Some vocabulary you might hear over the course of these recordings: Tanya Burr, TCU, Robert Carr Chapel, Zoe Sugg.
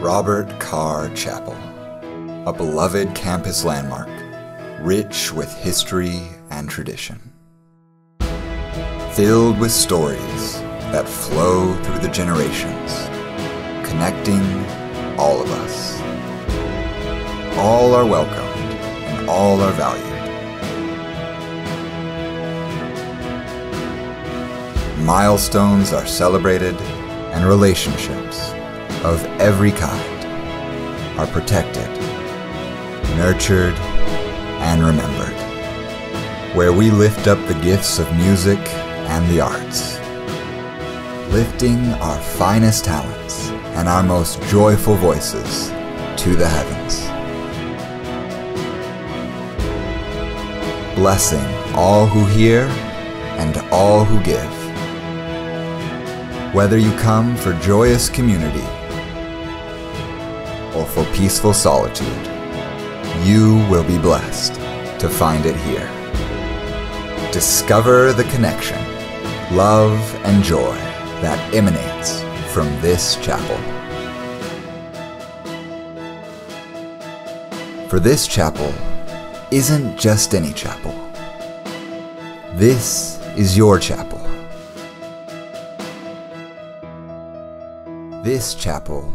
Robert Carr Chapel, a beloved campus landmark, rich with history and tradition. Filled with stories that flow through the generations, connecting all of us. All are welcomed and all are valued. Milestones are celebrated and relationships of every kind are protected, nurtured, and remembered. Where we lift up the gifts of music and the arts, lifting our finest talents and our most joyful voices to the heavens. Blessing all who hear and all who give. Whether you come for joyous community or for peaceful solitude, you will be blessed to find it here. Discover the connection, love, and joy that emanates from this chapel. For this chapel isn't just any chapel. This is your chapel. This chapel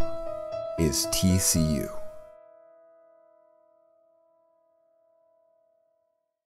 is TCU.